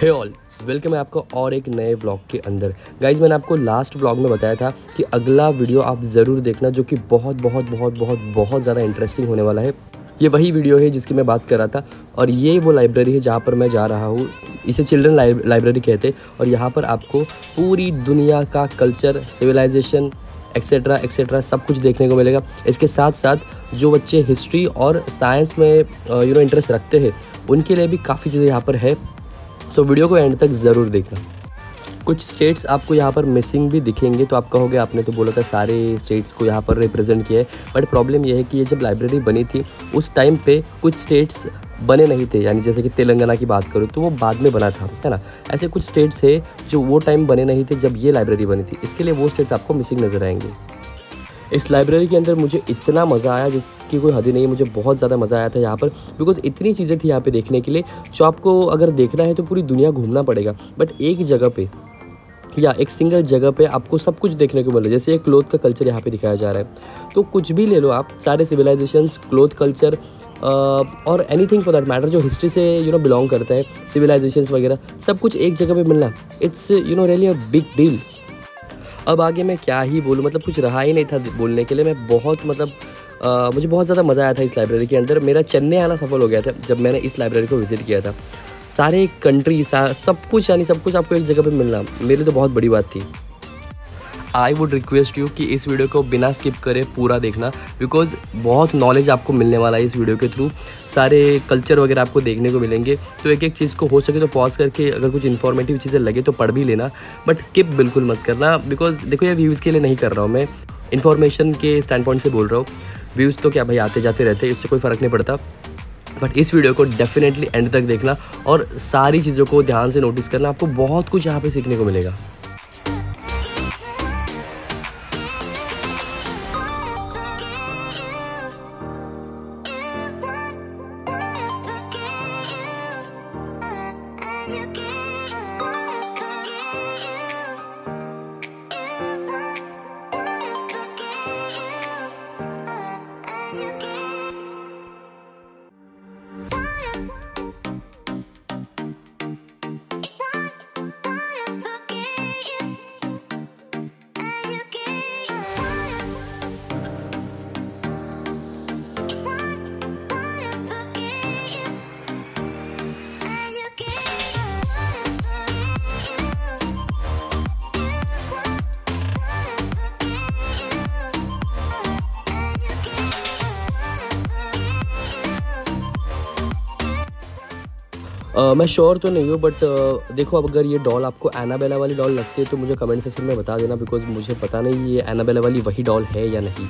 हे all, welcome है आपको और एक नए व्लॉग के अंदर। गाइज, मैंने आपको लास्ट व्लॉग में बताया था कि अगला वीडियो आप ज़रूर देखना, जो कि बहुत बहुत बहुत बहुत बहुत ज़्यादा इंटरेस्टिंग होने वाला है। ये वही वीडियो है जिसकी मैं बात कर रहा था, और ये वो लाइब्रेरी है जहाँ पर मैं जा रहा हूँ। इसे चिल्ड्रन लाइब्रेरी कहते हैं, और यहाँ पर आपको पूरी दुनिया का कल्चर, सिविलाइजेशन एक्सेट्रा एक्सेट्रा सब कुछ देखने को मिलेगा। इसके साथ साथ जो बच्चे हिस्ट्री और साइंस में इंटरेस्ट रखते हैं, उनके लिए भी काफ़ी चीज़ें यहाँ पर है। सो वीडियो को एंड तक ज़रूर देखना। कुछ स्टेट्स आपको यहाँ पर मिसिंग भी दिखेंगे, तो आप कहोगे आपने तो बोला था सारे स्टेट्स को यहाँ पर रिप्रेजेंट किया है, बट प्रॉब्लम यह है कि ये जब लाइब्रेरी बनी थी उस टाइम पे कुछ स्टेट्स बने नहीं थे। यानी जैसे कि तेलंगाना की बात करूँ तो वो बाद में बना था, है ना। ऐसे कुछ स्टेट्स है जो वो टाइम बने नहीं थे जब ये लाइब्रेरी बनी थी, इसके लिए वो स्टेट्स आपको मिसिंग नज़र आएंगे। इस लाइब्रेरी के अंदर मुझे इतना मज़ा आया जिसकी कोई हद ही नहीं। मुझे बहुत ज़्यादा मज़ा आया था यहाँ पर, बिकॉज इतनी चीज़ें थी यहाँ पे देखने के लिए, जो आपको अगर देखना है तो पूरी दुनिया घूमना पड़ेगा। बट एक जगह पे या एक सिंगल जगह पे आपको सब कुछ देखने को मिल रहा है। जैसे ये क्लोथ का कल्चर यहाँ पे दिखाया जा रहा है, तो कुछ भी ले लो आप, सारे सिविलाइजेशंस, क्लोथ कल्चर और एनीथिंग फॉर दैट मैटर जो हिस्ट्री से बिलोंग करता है, सिविलाइजेशंस वगैरह सब कुछ एक जगह पे मिलना, it's really a big deal. अब आगे मैं क्या ही बोलूँ, मतलब कुछ रहा ही नहीं था बोलने के लिए। मैं बहुत मुझे बहुत ज़्यादा मज़ा आया था इस लाइब्रेरी के अंदर। मेरा चेन्नई आना सफल हो गया था जब मैंने इस लाइब्रेरी को विज़िट किया था। सारे कंट्री सब कुछ आपको एक जगह पे मिलना मेरे लिए तो बहुत बड़ी बात थी। आई वुड रिक्वेस्ट यू कि इस वीडियो को बिना स्किप करे पूरा देखना, बिकॉज बहुत नॉलेज आपको मिलने वाला है इस वीडियो के थ्रू। सारे कल्चर वगैरह आपको देखने को मिलेंगे, तो एक एक चीज़ को हो सके तो पॉज करके अगर कुछ इन्फॉर्मेटिव चीज़ें लगे तो पढ़ भी लेना, बट स्किप बिल्कुल मत करना। बिकॉज देखो, ये व्यूज़ के लिए नहीं कर रहा हूँ, मैं इन्फॉर्मेशन के स्टैंड पॉइंट से बोल रहा हूँ। व्यूज़ तो क्या भाई आते जाते रहते हैं, इससे कोई फ़र्क नहीं पड़ता। बट इस वीडियो को डेफिनेटली एंड तक देखना और सारी चीज़ों को ध्यान से नोटिस करना, आपको बहुत कुछ यहाँ पे सीखने को मिलेगा। मैं श्योर तो नहीं हूँ, बट देखो, अब अगर ये डॉल आपको एनाबेला वाली डॉल लगती है तो मुझे कमेंट सेक्शन में बता देना, बिकॉज मुझे पता नहीं ये एनाबेला वाली वही डॉल है या नहीं।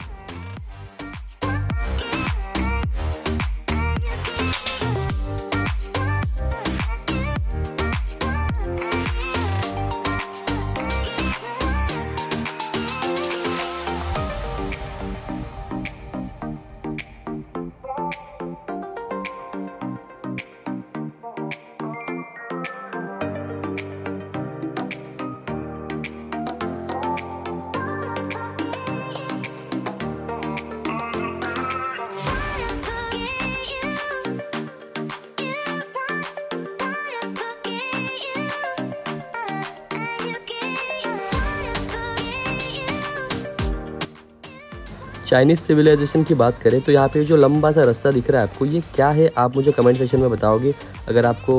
चाइनीज़ सिविलाइजेशन की बात करें तो यहाँ पे जो लंबा सा रास्ता दिख रहा है आपको, ये क्या है आप मुझे कमेंट सेक्शन में बताओगे। अगर आपको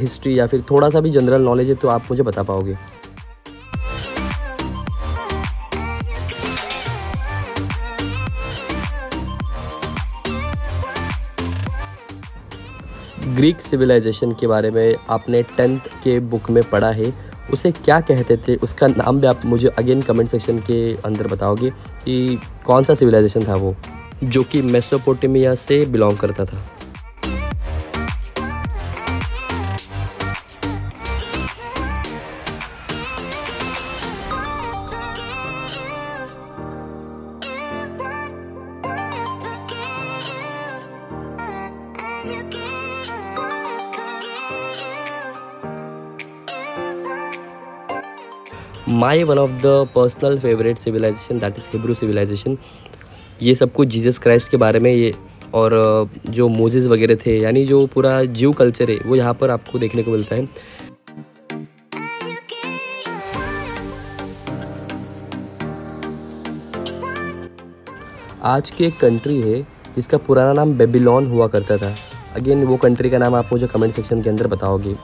हिस्ट्री या फिर थोड़ा सा भी जनरल नॉलेज है तो आप मुझे बता पाओगे। ग्रीक सिविलाइजेशन के बारे में आपने 10th के बुक में पढ़ा है, उसे क्या कहते थे, उसका नाम भी आप मुझे अगेन कमेंट सेक्शन के अंदर बताओगे कि कौन सा सिविलाइजेशन था वो, जो कि मेसोपोटामिया से बिलोंग करता था। My one of the personal favourite civilisation that is Hebrew civilisation. ये सब कुछ जीसस क्राइस्ट के बारे में ये और जो मोजेस वगैरह थे, यानी जो पूरा जीव कल्चर है वो यहाँ पर आपको देखने को मिलता है। आज की एक कंट्री है जिसका पुराना नाम बेबीलोन हुआ करता था। अगेन वो कंट्री का नाम आप मुझे कमेंट सेक्शन के अंदर बताओगे।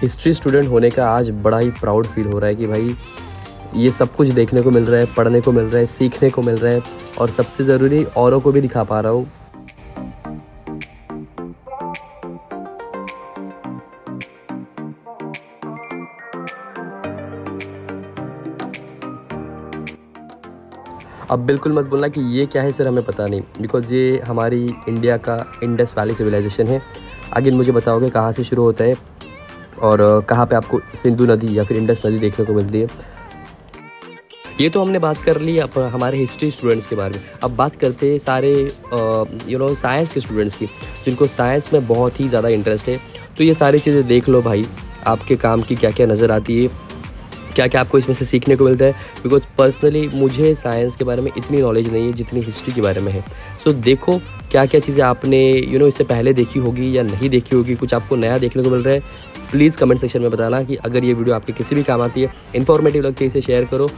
हिस्ट्री स्टूडेंट होने का आज बड़ा ही प्राउड फील हो रहा है कि भाई ये सब कुछ देखने को मिल रहा है, पढ़ने को मिल रहा है, सीखने को मिल रहा है और सबसे ज़रूरी औरों को भी दिखा पा रहा हूँ। अब बिल्कुल मत बोलना कि ये क्या है सर, हमें पता नहीं, बिकॉज़ ये हमारी इंडिया का इंडस वैली सिविलाइजेशन है। आगे मुझे बताओगे कहाँ से शुरू होता है और कहाँ पे आपको सिंधु नदी या फिर इंडस नदी देखने को मिलती है। ये तो हमने बात कर ली अब हमारे हिस्ट्री स्टूडेंट्स के बारे में। अब बात करते हैं सारे साइंस के स्टूडेंट्स की, जिनको साइंस में बहुत ही ज़्यादा इंटरेस्ट है। तो ये सारी चीज़ें देख लो भाई, आपके काम की क्या क्या नज़र आती है, क्या क्या आपको इसमें से सीखने को मिलता है। बिकॉज पर्सनली मुझे साइंस के बारे में इतनी नॉलेज नहीं है जितनी हिस्ट्री के बारे में है। सो देखो क्या क्या चीज़ें आपने इससे पहले देखी होगी या नहीं देखी होगी, कुछ आपको नया देखने को मिल रहा है। प्लीज़ कमेंट सेक्शन में बताना कि अगर ये वीडियो आपके किसी भी काम आती है, इन्फॉर्मेटिव लगती है, इसे शेयर करो।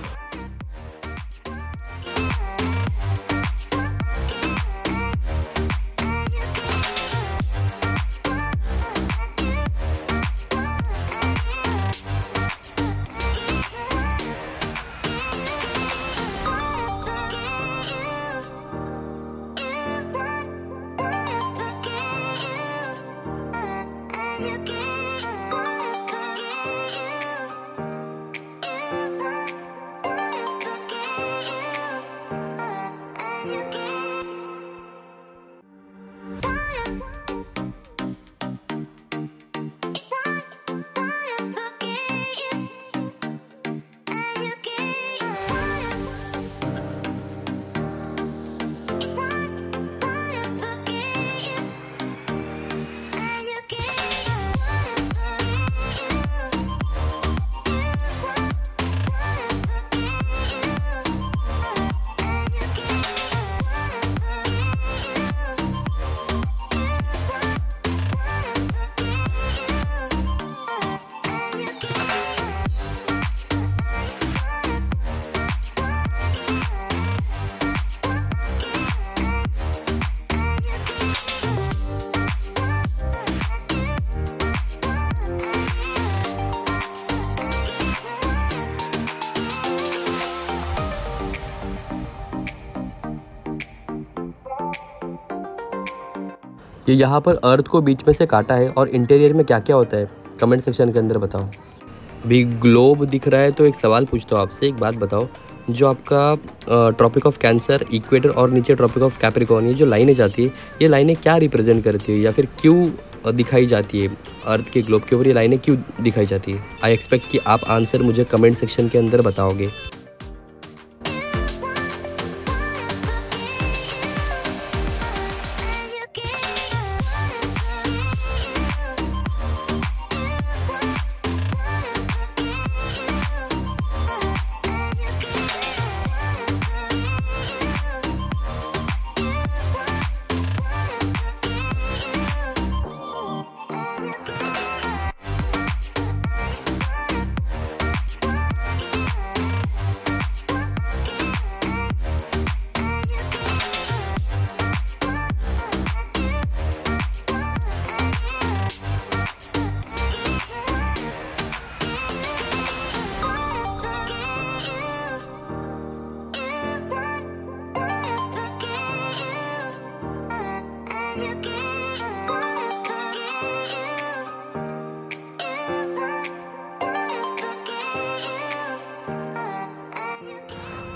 ये यहाँ पर अर्थ को बीच में से काटा है और इंटीरियर में क्या क्या होता है कमेंट सेक्शन के अंदर बताओ। अभी ग्लोब दिख रहा है तो एक सवाल पूछता हूँ आपसे, एक बात बताओ, जो आपका ट्रॉपिक ऑफ कैंसर, इक्वेटर और नीचे ट्रॉपिक ऑफ कैप्रिकॉर्न, ये जो लाइनें जाती है, ये लाइनें क्या रिप्रेजेंट करती है या फिर क्यों दिखाई जाती है? अर्थ के ग्लोब के ऊपर ये लाइनें क्यों दिखाई जाती है? आई एक्सपेक्ट कि आप आंसर मुझे कमेंट सेक्शन के अंदर बताओगे।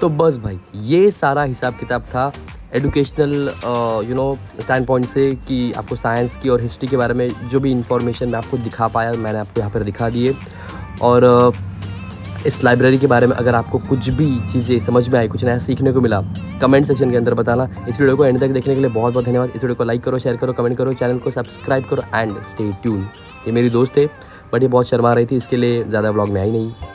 तो बस भाई ये सारा हिसाब किताब था एजुकेशनल स्टैंड पॉइंट से कि आपको साइंस की और हिस्ट्री के बारे में जो भी इंफॉर्मेशन मैं आपको दिखा पाया मैंने आपको यहाँ पर दिखा दिए। और इस लाइब्रेरी के बारे में अगर आपको कुछ भी चीज़ें समझ में आई, कुछ नया सीखने को मिला, कमेंट सेक्शन के अंदर बताना। इस वीडियो को एंड तक देखने के लिए बहुत बहुत धन्यवाद। इस वीडियो को लाइक करो, शेयर करो, कमेंट करो, चैनल को सब्सक्राइब करो एंड स्टे ट्यून। ये मेरी दोस्त है बट ये बहुत शर्मा रही थी, इसके लिए ज़्यादा व्लॉग में आई नहीं।